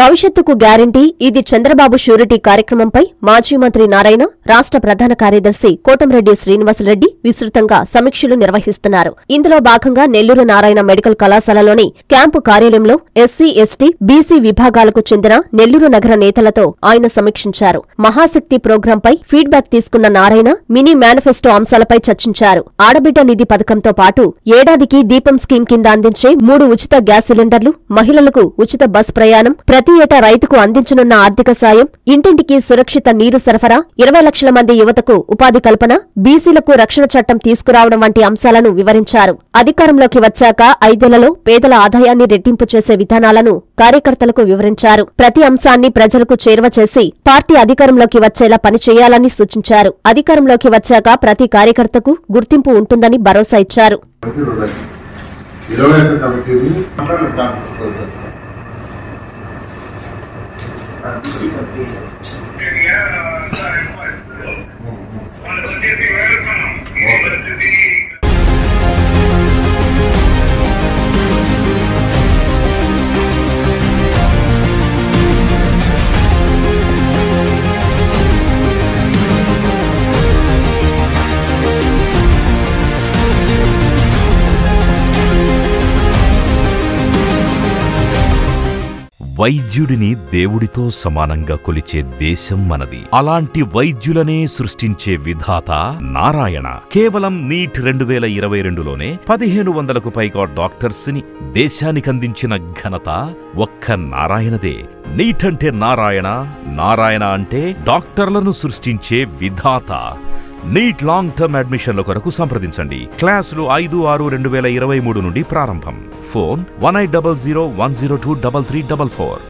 భవిష్యత్తుకు గ్యారంటీ ఇది చంద్రబాబు ష్యూరిటీ కార్యక్రమంపై మాజీ మంత్రి నారాయణ రాష్ట్ర ప్రధాన కార్యదర్శి కోటంరెడ్డి శ్రీనివాసులరెడ్డి విస్తృతంగా సమీక్షలు నిర్వహిస్తున్నారు. ఇందులో భాగంగా నెల్లూరు నారాయణ మెడికల్ కళాశాలలోని క్యాంపు కార్యాలయంలో ఎస్సీ ఎస్టీ బీసీ విభాగాలకు చెందిన నెల్లూరు నగర నేతలతో ఆయన సమీక్షించారు. మహాశక్తి ప్రోగ్రాంపై ఫీడ్బ్యాక్ తీసుకున్న నారాయణ మినీ మేనిఫెస్టో అంశాలపై చర్చించారు. ఆడబిడ్డ నిధి పథకంతో పాటు ఏడాదికి దీపం స్కీమ్ కింద అందించే 3 ఉచిత గ్యాస్ సిలిండర్లు, మహిళలకు ఉచిత బస్ ప్రయాణం, ప్రతి ఏటా రైతుకు అందించనున్న ఆర్థిక సాయం, ఇంటింటికి సురక్షిత నీరు సరఫరా, 20 లక్షల మంది యువతకు ఉపాధి కల్పన, బీసీలకు రక్షణ చట్టం తీసుకురావడం వంటి అంశాలను వివరించారు. అధికారంలోకి వచ్చాక 5 ఏళ్లలో పేదల ఆదాయాన్ని రెట్టింపు చేసే విధానాలను కార్యకర్తలకు వివరించారు. ప్రతి అంశాన్ని ప్రజలకు చేరువ చేసి పార్టీ అధికారంలోకి వచ్చేలా పనిచేయాలని సూచించారు. అధికారంలోకి వచ్చాక ప్రతి కార్యకర్తకు గుర్తింపు ఉంటుందని భరోసా ఇచ్చారు. వైద్యుడిని దేవుడితో సమానంగా కొలిచే దేశం మనది. అలాంటి వైద్యులనే సృష్టించే విధాత నారాయణ. కేవలం నీట్ 2022లోనే 1500కు పైగా డాక్టర్స్ ని దేశానికందించిన ఘనత ఒక్క నారాయణదే. నీట్ అంటే నారాయణ, నారాయణ అంటే డాక్టర్లను సృష్టించే విధాత. నీట్ లాంగ్ టర్మ్ అడ్మిషన్ల కొరకు సంప్రదించండి. క్లాసులు 5-6-2023 నుండి ప్రారంభం. ఫోన్ 1800102334.